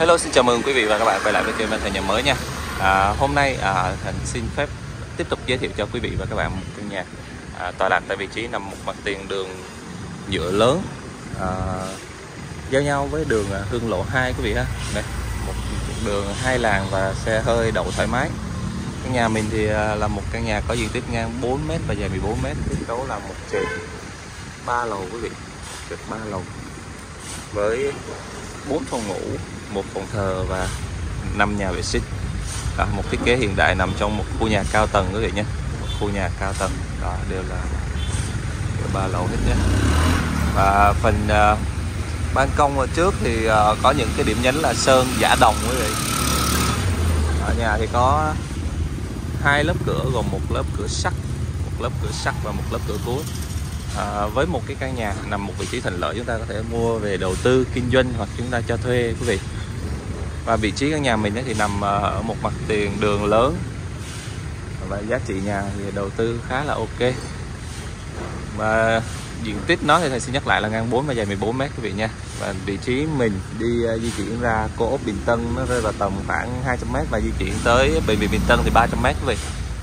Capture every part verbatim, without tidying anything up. Hello, xin chào mừng quý vị và các bạn quay lại với kênh Văn Thành nhà mới nha. à, Hôm nay à, Thành xin phép tiếp tục giới thiệu cho quý vị và các bạn một căn nhà à, tọa lạc tại vị trí nằm một mặt tiền đường nhựa lớn à, giao nhau với đường Hương Lộ hai quý vị ha. Đây, một đường hai làn và xe hơi đậu thoải mái. Căn nhà mình thì là một căn nhà có diện tích ngang bốn mét và dài mười bốn mét, kết cấu là một trệt ba lầu quý vị, trệt ba lầu với bốn phòng ngủ, một phòng thờ và năm nhà vệ sinh. Đó, một thiết kế hiện đại nằm trong một khu nhà cao tầng quý vị nhé, một khu nhà cao tầng đó đều là ba lầu hết nhé. Và phần uh, ban công ở trước thì uh, có những cái điểm nhấn là sơn giả đồng quý vị. Ở nhà thì có hai lớp cửa, gồm một lớp cửa sắt, một lớp cửa sắt và một lớp cửa cuốn. À, với một cái căn nhà nằm một vị trí thuận lợi, chúng ta có thể mua về đầu tư kinh doanh hoặc chúng ta cho thuê quý vị. Và vị trí căn nhà mình thì nằm ở một mặt tiền đường lớn và giá trị nhà thì đầu tư khá là ok. Và diện tích nó thì thầy xin nhắc lại là ngang bốn và dài mười bốn mét quý vị nha. Và vị trí mình đi uh, di chuyển ra cô ốc Bình Tân nó rơi vào tầm khoảng hai trăm mét và di chuyển tới bệnh viện Bình Tân thì ba trăm mét quý vị.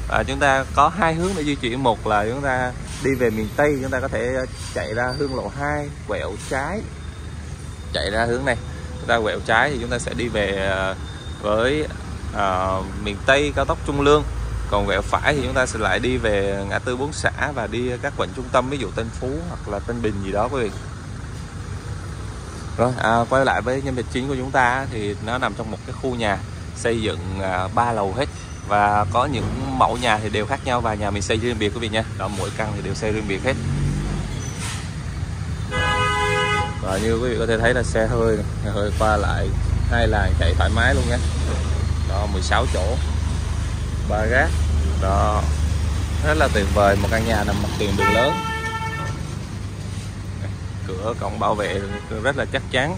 Và chúng ta có hai hướng để di chuyển, một là chúng ta đi về miền Tây, chúng ta có thể chạy ra Hương Lộ hai, quẹo trái chạy ra hướng này, chúng ta quẹo trái thì chúng ta sẽ đi về với uh, miền Tây cao tốc Trung Lương. Còn quẹo phải thì chúng ta sẽ lại đi về ngã tư Bốn Xã và đi các quận trung tâm, ví dụ Tân Phú hoặc là Tân Bình gì đó quý vị. Rồi à, quay lại với nhân vật chính của chúng ta thì nó nằm trong một cái khu nhà xây dựng ba lầu hết và có những mẫu nhà thì đều khác nhau và nhà mình xây riêng biệt quý vị nha. Đó, mỗi căn thì đều xây riêng biệt hết. Và như quý vị có thể thấy là xe hơi, xe hơi qua lại hai làn chạy thoải mái luôn nhé. Đó, mười sáu chỗ, ba gác. Đó, rất là tuyệt vời, một căn nhà nằm mặt tiền đường lớn. Cửa cổng bảo vệ rất là chắc chắn.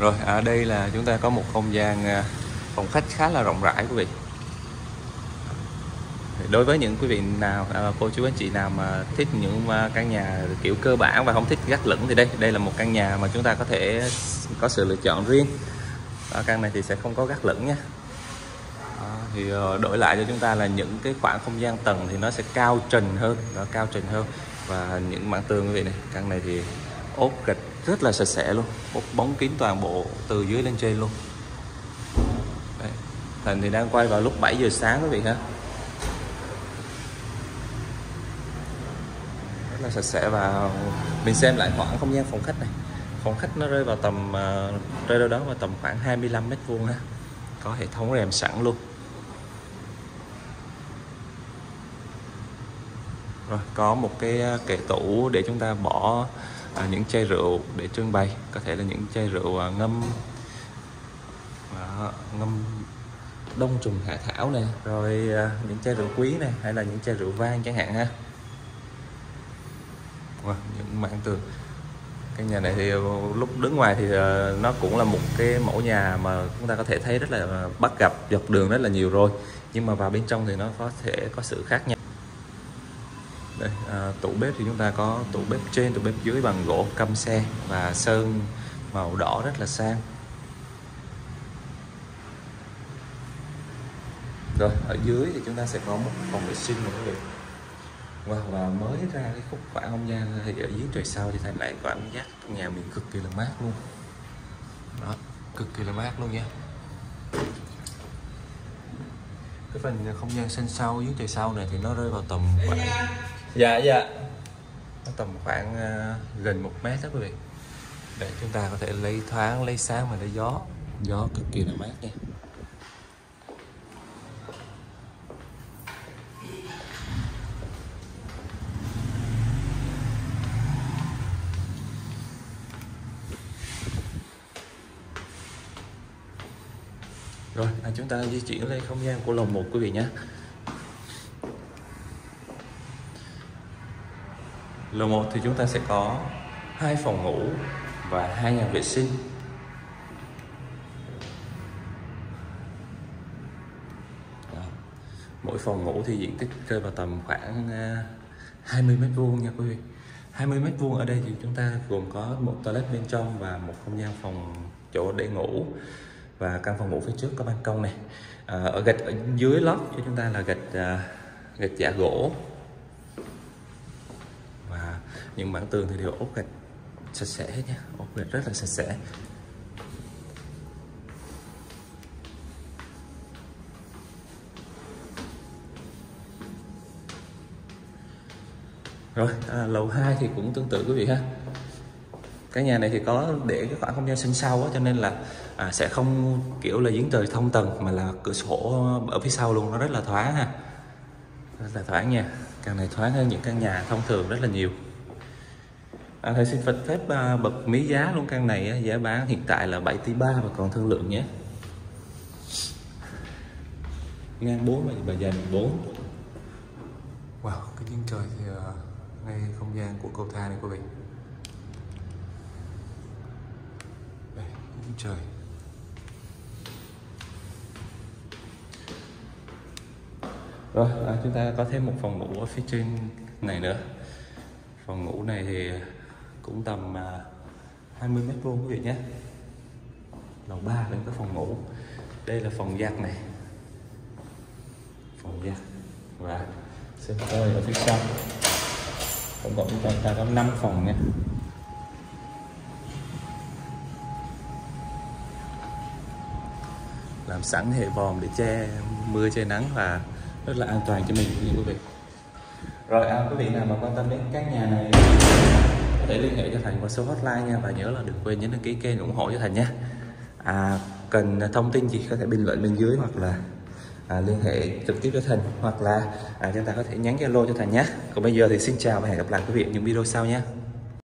Rồi ở đây là chúng ta có một không gian phòng khách khá là rộng rãi quý vị. Đối với những quý vị nào, cô chú anh chị nào mà thích những căn nhà kiểu cơ bản và không thích gắt lửng thì đây đây là một căn nhà mà chúng ta có thể có sự lựa chọn riêng. Ở căn này thì sẽ không có gắt lửng nha. À, thì đổi lại cho chúng ta là những cái khoảng không gian tầng thì nó sẽ cao trần hơn, nó cao trần hơn và những mảng tường quý vị này, căn này thì ốp gạch rất là sạch sẽ luôn, một bóng kín toàn bộ từ dưới lên trên luôn. Đấy. Thành thì đang quay vào lúc bảy giờ sáng quý vị ha. Rất là sạch sẽ và mình xem lại khoảng không gian phòng khách này. Phòng khách nó rơi vào tầm rơi đâu đó vào tầm khoảng hai mươi lăm mét vuông ha. Có hệ thống rèm sẵn luôn. Rồi, có một cái kệ tủ để chúng ta bỏ À, những chai rượu để trưng bày, có thể là những chai rượu à, ngâm à, ngâm đông trùng hạ thảo này, rồi à, những chai rượu quý này hay là những chai rượu vang chẳng hạn ha. Wow, những mảng tường căn nhà này thì lúc đứng ngoài thì à, nó cũng là một cái mẫu nhà mà chúng ta có thể thấy rất là bắt gặp dọc đường rất là nhiều rồi, nhưng mà vào bên trong thì nó có thể có sự khác nhau. Đây, à, tủ bếp thì chúng ta có tủ bếp trên, tủ bếp dưới bằng gỗ căm xe và sơn màu đỏ rất là sang. Rồi ở dưới thì chúng ta sẽ có một phòng vệ sinh một cái wow, và mới ra cái khúc khoảng không gian thì ở dưới trời sau thì Thành lại cảm giác nhà mình cực kỳ là mát luôn. Đó, cực kỳ là mát luôn nha. Cái phần không gian sân sau dưới trời sau này thì nó rơi vào tầm khoảng dạ dạ nó tầm khoảng uh, gần một mét đó quý vị, để chúng ta có thể lấy thoáng, lấy sáng và lấy gió, gió cực kỳ là mát nha. Rồi à, chúng ta di chuyển lên không gian của lầu một quý vị nhé. Lầu một thì chúng ta sẽ có hai phòng ngủ và hai nhà vệ sinh. Đó, Mỗi phòng ngủ thì diện tích rơi vào tầm khoảng hai mươi mét vuông nha quý vị. Hai mươi mét vuông ở đây thì chúng ta gồm có một toilet bên trong và một không gian phòng chỗ để ngủ, và căn phòng ngủ phía trước có ban công này. À, ở gạch ở dưới lót cho chúng ta là gạch à, gạch giả gỗ, và những mảng tường thì đều ốp gạch sạch sẽ hết nha, ốp gạch rất là sạch sẽ. Rồi, à, lầu hai thì cũng tương tự quý vị ha. Cái nhà này thì có để cái khoảng không gian sân sau á, cho nên là à, sẽ không kiểu là giếng trời thông tầng, mà là cửa sổ ở phía sau luôn, nó rất là thoáng ha. Rất là thoáng nha. Căn này thoáng hơn những căn nhà thông thường rất là nhiều. À, thầy xin phép à, bật mí giá luôn căn này á, giá bán hiện tại là bảy tỷ ba và còn thương lượng nhé. Ngang bốn và dài bốn. Wow, cái giếng trời thì à... ngay không gian của cầu thang này quý vị. Đây, trời. Rồi, à, chúng ta có thêm một phòng ngủ ở phía trên này nữa. Phòng ngủ này thì cũng tầm à, hai mươi mét vuông quý vị nhé. Lầu ba đến cái phòng ngủ. Đây là phòng giặt này. Phòng giặt. Và xem ơi ở phía sau. Tổng cộng chúng ta có năm phòng nha. Làm sẵn hệ vòm để che mưa che nắng và rất là an toàn cho mình như quý vị. Rồi à, quý vị nào mà quan tâm đến các nhà này có thể liên hệ cho Thành qua số hotline nha, và nhớ là đừng quên nhấn đăng ký kênh ủng hộ cho Thành nhé. À, cần thông tin gì có thể bình luận bên dưới, hoặc là À, liên hệ trực tiếp cho Thành, hoặc là à, chúng ta có thể nhắn Zalo cho Thành nhé. Còn bây giờ thì xin chào và hẹn gặp lại quý vị ở những video sau nhé.